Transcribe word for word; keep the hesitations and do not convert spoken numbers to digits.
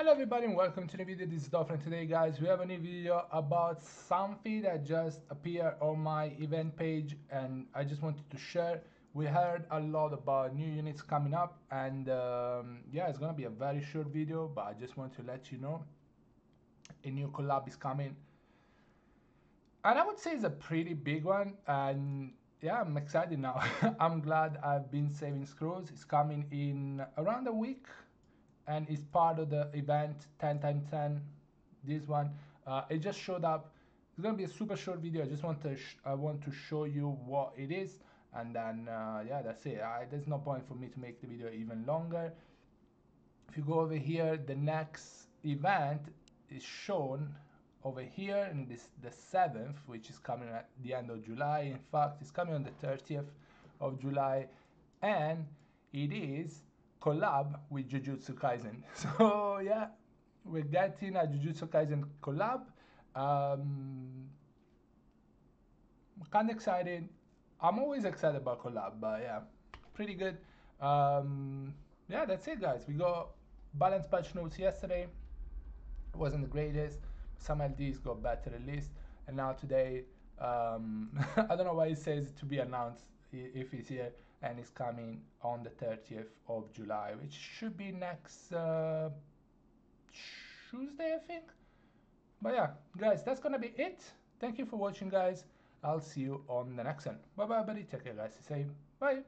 Hello everybody and welcome to the video. This is Dolphin. Today guys we have a new video about something that just appeared on my event page and I just wanted to share. We heard a lot about new units coming up and um, yeah, it's gonna be a very short video, but I just want to let you know a new collab is coming and I would say it's a pretty big one, and yeah, I'm excited now. I'm glad I've been saving screws. It's coming in around a week and it's part of the event ten times ten. This one uh, it just showed up. It's gonna be a super short video. I just want to sh I want to show you what it is, and then uh, yeah, that's it. I, there's no point for me to make the video even longer. If you go over here, the next event is shown over here, and this the seventh, which is coming at the end of July. In fact, it's coming on the thirtieth of July, and it is collab with Jujutsu Kaisen. So yeah, we're getting a Jujutsu Kaisen collab. Um, kind of excited. I'm always excited about collab, but yeah, pretty good. Um, yeah, that's it guys. We got balance patch notes yesterday. It wasn't the greatest. Some L Ds got better at least. And now today, um, I don't know why it says to be announced if it's here, and it's coming on the thirtieth of July, which should be next uh, Tuesday, I think. But yeah, guys, that's gonna be it. Thank you for watching, guys. I'll see you on the next one. Bye bye, buddy. Take care, guys. Stay safe. Bye.